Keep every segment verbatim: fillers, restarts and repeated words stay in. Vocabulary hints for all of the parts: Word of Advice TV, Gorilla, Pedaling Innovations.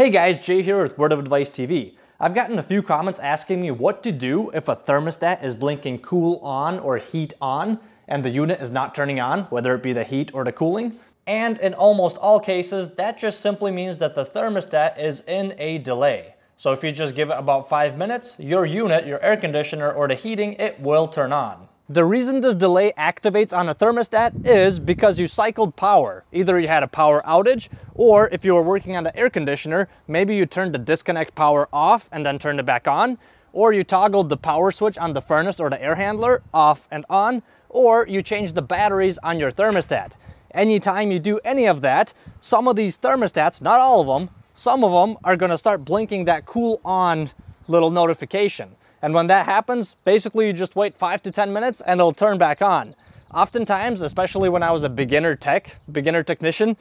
Hey guys, Jay here with Word of Advice T V. I've gotten a few comments asking me what to do if a thermostat is blinking cool on or heat on and the unit is not turning on, whether it be the heat or the cooling. And in almost all cases, that just simply means that the thermostat is in a delay. So if you just give it about five minutes, your unit, your air conditioner or the heating, it will turn on. The reason this delay activates on a thermostat is because you cycled power. Either you had a power outage, or if you were working on the air conditioner, maybe you turned the disconnect power off and then turned it back on, or you toggled the power switch on the furnace or the air handler off and on, or you changed the batteries on your thermostat. Anytime you do any of that, some of these thermostats, not all of them, some of them are gonna start blinking that cool on little notification. And when that happens, basically you just wait five to ten minutes and it'll turn back on. Oftentimes, especially when I was a beginner tech, beginner technician,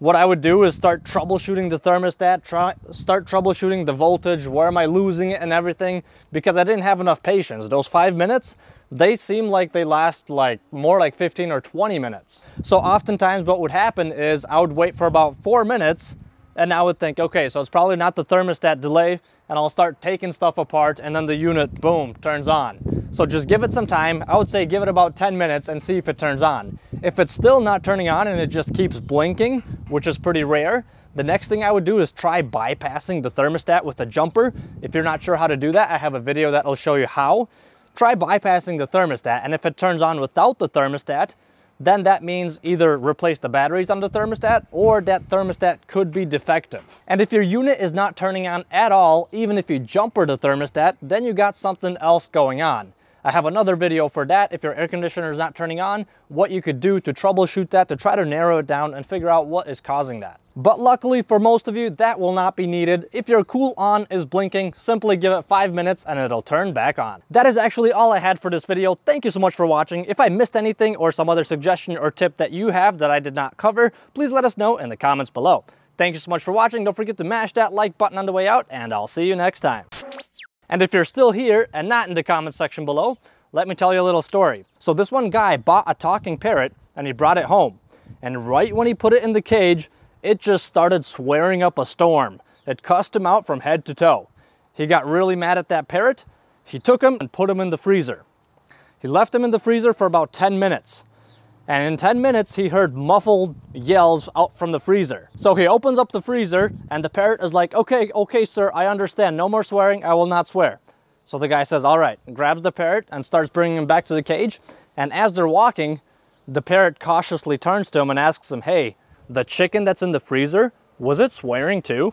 what I would do is start troubleshooting the thermostat, try, start troubleshooting the voltage, where am I losing it and everything, because I didn't have enough patience. Those five minutes, they seem like they last like more like fifteen or twenty minutes. So oftentimes what would happen is I would wait for about four minutes and I would think, okay, so it's probably not the thermostat delay, and I'll start taking stuff apart and then the unit, boom, turns on. So just give it some time. I would say give it about ten minutes and see if it turns on. If it's still not turning on and it just keeps blinking, which is pretty rare, the next thing I would do is try bypassing the thermostat with a jumper. If you're not sure how to do that, I have a video that will show you how. Try bypassing the thermostat, and if it turns on without the thermostat, then that means either replace the batteries on the thermostat or that thermostat could be defective. And if your unit is not turning on at all, even if you jumper the thermostat, then you got something else going on. I have another video for that. If your air conditioner is not turning on, what you could do to troubleshoot that, to try to narrow it down and figure out what is causing that. But luckily for most of you, that will not be needed. If your cool on is blinking, simply give it five minutes and it'll turn back on. That is actually all I had for this video. Thank you so much for watching. If I missed anything or some other suggestion or tip that you have that I did not cover, please let us know in the comments below. Thank you so much for watching. Don't forget to mash that like button on the way out, and I'll see you next time. And if you're still here and not in the comment section below, let me tell you a little story. So this one guy bought a talking parrot and he brought it home. And right when he put it in the cage, it just started swearing up a storm. It cussed him out from head to toe. He got really mad at that parrot. He took him and put him in the freezer. He left him in the freezer for about ten minutes. And in ten minutes, he heard muffled yells out from the freezer. So he opens up the freezer and the parrot is like, okay, okay, sir, I understand. No more swearing, I will not swear. So the guy says, all right, and grabs the parrot and starts bringing him back to the cage. And as they're walking, the parrot cautiously turns to him and asks him, hey, the chicken that's in the freezer, was it swearing too?